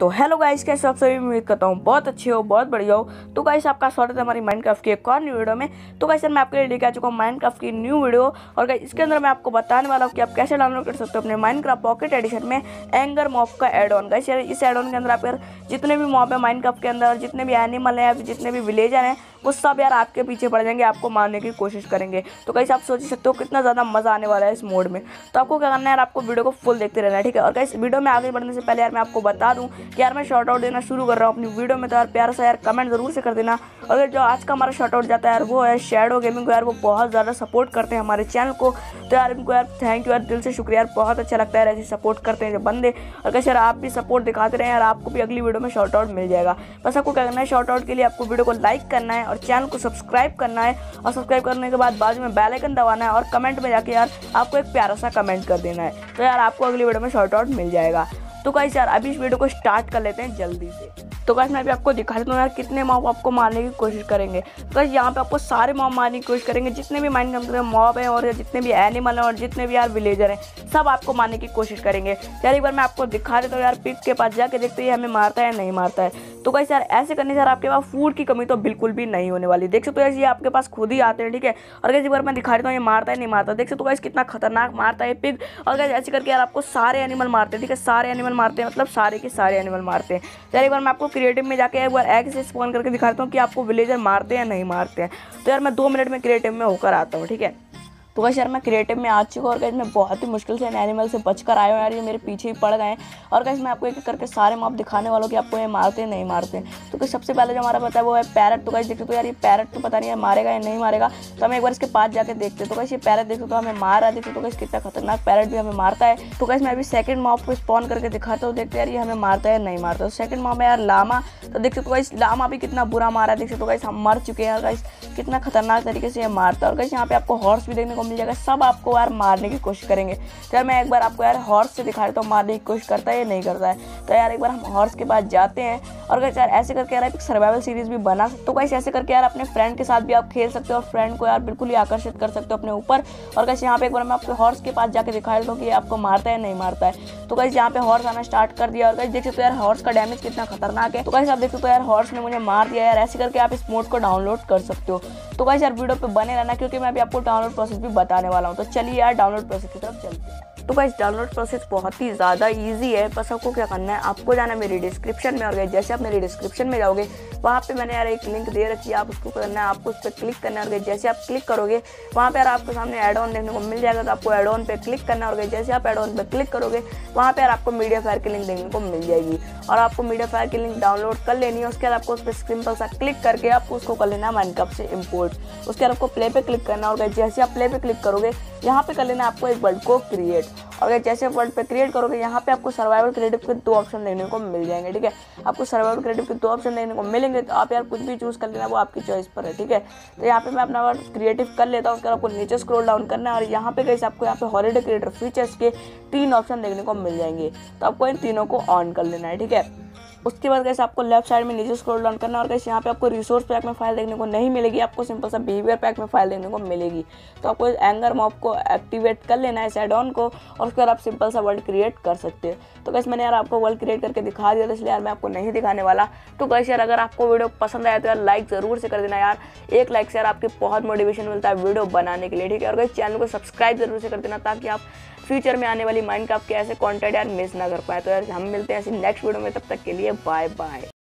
तो hello guys, कैसे आप सभी? उम्मीद करता हूँ बहुत अच्छे हो, बहुत बढ़िया हो। तो गाइस आपका स्वागत है हमारी माइनक्राफ्ट की एक और न्यू वीडियो में। तो गाइस मैं आपके लिए लेके आ चुका हूँ माइनक्राफ्ट की न्यू वीडियो। और गाइस इसके अंदर मैं आपको बताने वाला हूँ कि आप कैसे डाउनलोड कर सकते हो अपने माइनक्राफ्ट पॉकेट एडिशन में एंगर मॉप का एड ऑन। गाइस इस एड ऑन के अंदर आप जितने भी मॉप है माइनक्राफ्ट के अंदर, जितने भी एनिमल हैं, जितने भी विलेजर हैं, वो सब यार आपके पीछे पड़ जाएंगे, आपको मारने की कोशिश करेंगे। तो गाइस आप सोच सकते हो कितना ज़्यादा मज़ा आने वाला है इस मोड में। तो आपको क्या करना है यार, आपको वीडियो को फुल देखते रहना है, ठीक है। और गाइस वीडियो में आगे बढ़ने से पहले यार मैं आपको बता दूँ कि यार मैं शॉर्ट आउट देना शुरू कर रहा हूँ अपनी वीडियो में, तो यार प्यार से यार कमेंट ज़रूर से कर देना। और जो आज का हमारा शॉर्ट आउट जाता है यार वो है शैडो गेमिंग को। यार वो बहुत ज़्यादा सपोर्ट करते हैं हमारे चैनल को, तो यार इनको यार थैंक यू यार, दिल से शुक्रिया यार, बहुत अच्छा लगता है यार ऐसे सपोर्ट करते हैं जो बंदे। और कैसे यार आप भी सपोर्ट दिखाते रहें यार, आपको भी अगली वीडियो में शॉर्ट आउट मिल जाएगा। बस आपको क्या करना है, शॉर्ट आउट के लिए आपको वीडियो को लाइक करना है और चैनल को सब्सक्राइब करना है। और सब्सक्राइब करने के बाद बाजू में बेल आइकन दबाना है और कमेंट में जाके यार आपको एक प्यारा सा कमेंट कर देना है। तो यार आपको अगली वीडियो में शॉर्ट आउट मिल जाएगा। तो गाइस यार अभी इस वीडियो को स्टार्ट कर लेते हैं जल्दी से। तो गाइस मैं अभी आपको दिखा देता हूँ यार कितने मॉब आपको मारने की कोशिश करेंगे। तो गाइस यहाँ पे आपको सारे मॉब मारने की कोशिश करेंगे, जितने भी माइनक्राफ्ट में मॉब हैं और जितने भी एनिमल हैं और जितने भी यार विलेजर हैं, सब आपको मारने की कोशिश करेंगे। यार एक बार मैं आपको दिखा देता हूँ यार, पिक के पास जाके देखते हैं हमें मारता है नहीं मारता है। तो गाइस यार ऐसे करने से यार आपके पास फूड की कमी तो बिल्कुल भी नहीं होने वाली। देख सकते हो यार ये आपके पास खुद ही आते हैं, ठीक है। और गाइस एक बार मैं दिखा देता हूँ ये मारता है नहीं मारता। देख सकते हो गाइस कितना खतरनाक मारता है पिक। और गाइस ऐसे करके यार आपको सारे एनिमल मारते हैं, ठीक है, सारे एनिमल मारते हैं, मतलब सारे के सारे एनिमल मारते हैं। यार एक बार मैं आपको क्रिएटिव में जाके एक बार एग से स्पॉन करके दिखाता हूँ कि आपको विलेजर मारते हैं नहीं मारते हैं। तो यार मैं 2 मिनट में क्रिएटिव में होकर आता हूँ, ठीक है। तो गाइस यार मैं क्रिएटिव में आ चुका हूँ और गाइस मैं बहुत ही मुश्किल से इन एनिमल से बचकर आया हूँ यार, ये मेरे पीछे ही पड़ गए हैं। और गाइस मैं आपको एक करके सारे मॉब दिखाने वालों कि आपको ये मारते हैं नहीं मारते हैं। तो गाइस सबसे पहले जो हमारा पता है वो है पैरट। तो गाइस देखते तो यार ये पैरट तो पता नहीं है मारेगा या नहीं मारेगा, तो हम एक बार इसके पास जाके देखते। तो गाइस ये पैरट देखो तो हमें मार रहा है, देखो तो गाइस कितना खतरनाक पैरट भी हमें मारता है। तो गाइस मैं अभी सेकंड मॉब को स्पॉन करके दिखाता हूँ, देखते यार ये हमें मारता है नहीं मारता। तो सेकंड मॉब है यार लामा। तो देखते तो गाइस लामा भी कितना बुरा मारा है, देखते तो गाइस हम मर चुके हैं। गाइस कितना खतरनाक तरीके से ये मारता है। और गाइस यहाँ पे आपको हॉर्स भी देखने को मिल जाएगा, सब आपको यार मारने की कोशिश करेंगे। तो यार मैं एक बार आपको यार हॉर्स से दिखा देता हूँ मारने की कोशिश करता है या नहीं करता है। तो यार एक बार हम हॉर्स के पास जाते हैं। और गाइस यार ऐसे करके यार एक सर्वाइवल सीरीज भी बना सकते हो। तो गाइस ऐसे करके यार अपने फ्रेंड के साथ भी आप खेल सकते हो और फ्रेंड को यार बिल्कुल ही आकर्षित कर सकते हो अपने ऊपर। और गाइस यहाँ पे एक बार मैं आपको हॉर्स के पास जाकर दिखा देता हूँ कि आपको मारता है नहीं मारता है। तो गाइस यहाँ पे हॉर्स आना स्टार्ट कर दिया और गाइस देख सकते हो यार हॉर्स का डैमेज कितना खतरनाक है। तो गाइस आप देख सकते हो यार हॉर्स ने मुझे मार दिया। यार ऐसे करके आप इस मोड को डाउनलोड कर सकते हो। तो गाइस यार वीडियो पे बने रहना क्योंकि मैं अभी आपको डाउनलोड प्रोसेस भी बताने वाला हूँ। तो चलिए यार डाउनलोड प्रोसेस की तरफ चलते हैं। तो गाइस डाउनलोड प्रोसेस बहुत ही ज़्यादा इजी है। बस आपको क्या करना है, आपको जाना है मेरी डिस्क्रिप्शन में। और गाइस जैसे आप मेरी डिस्क्रिप्शन में जाओगे वहाँ पे मैंने यार एक लिंक दे रखी है, आप उसको करना है, आपको उस पर क्लिक करना है। और गाइस जैसे आप क्लिक करोगे वहाँ पे यार आपके सामने ऐड ऑन देखने को मिल जाएगा, तो आपको ऐड ऑन पे क्लिक करना है। और गाइस जैसे आप ऐड ऑन पे क्लिक करोगे वहाँ पे यार आपको मीडिया फायर की लिंक देखने को मिल जाएगी और आपको मीडिया फायर की लिंक डाउनलोड कर लेनी है। उसके बाद आपको उस पर सिंपल सा क्लिक करके आपको उसको कर लेना है माइनक्राफ्ट से इम्पोर्ट। उसके बाद आपको प्ले पे क्लिक करना है। और गाइस जैसे आप प्ले पे क्लिक करोगे यहाँ पे कर लेना आपको एक वर्ल्ड को क्रिएट। और जैसे वर्ल्ड पे क्रिएट करोगे यहाँ पे आपको सर्वाइवल क्रिएटिव के 2 ऑप्शन लेने को मिल जाएंगे, ठीक है। आपको सर्वाइवल क्रिएटिव के 2 ऑप्शन लेने को मिलेंगे, तो आप यार कुछ भी चूज़ कर लेना, वो आपकी चॉइस पर है, ठीक है। तो यहाँ पे मैं अपना वर्ड क्रिएटिव कर लेता हूँ। उसके बाद आपको नीचे स्क्रॉल डाउन करना है और यहाँ पे गाइस आपको यहाँ पे हॉलीडे क्रिएटर फीचर्स के 3 ऑप्शन देखने को मिल जाएंगे, तो आपको इन तीनों को ऑन कर लेना है, ठीक है। उसके बाद गाइस आपको लेफ्ट साइड में नीचे स्क्रॉल डाउन करना है। और गाइस यहाँ पे आपको रिसोर्स पैक में फाइल देखने को नहीं मिलेगी, आपको सिंपल सा बिहेवियर पैक में फाइल देखने को मिलेगी। तो आपको एंगर मॉप को एक्टिवेट कर लेना है इस एड ऑन को और उसके बाद आप सिंपल सा वर्ल्ड क्रिएट कर सकते हैं। तो गाइस मैंने यार आपको वर्ल्ड क्रिएट करके दिखा दिया था, इसलिए यार मैं आपको नहीं दिखाने वाला। तो गाइस यार अगर आपको वीडियो पसंद आया तो यार लाइक ज़रूर से कर देना। यार एक लाइक से यार आपके बहुत मोटिवेशन मिलता है वीडियो बनाने के लिए, ठीक है। और गाइस चैनल को सब्सक्राइब ज़रूर से कर देना ताकि आप फ्यूचर में आने वाली माइनक्राफ्ट के ऐसे कंटेंट यार मिस ना कर पाए। तो यार हम मिलते हैं ऐसी नेक्स्ट वीडियो में, तब तक के लिए बाय बाय।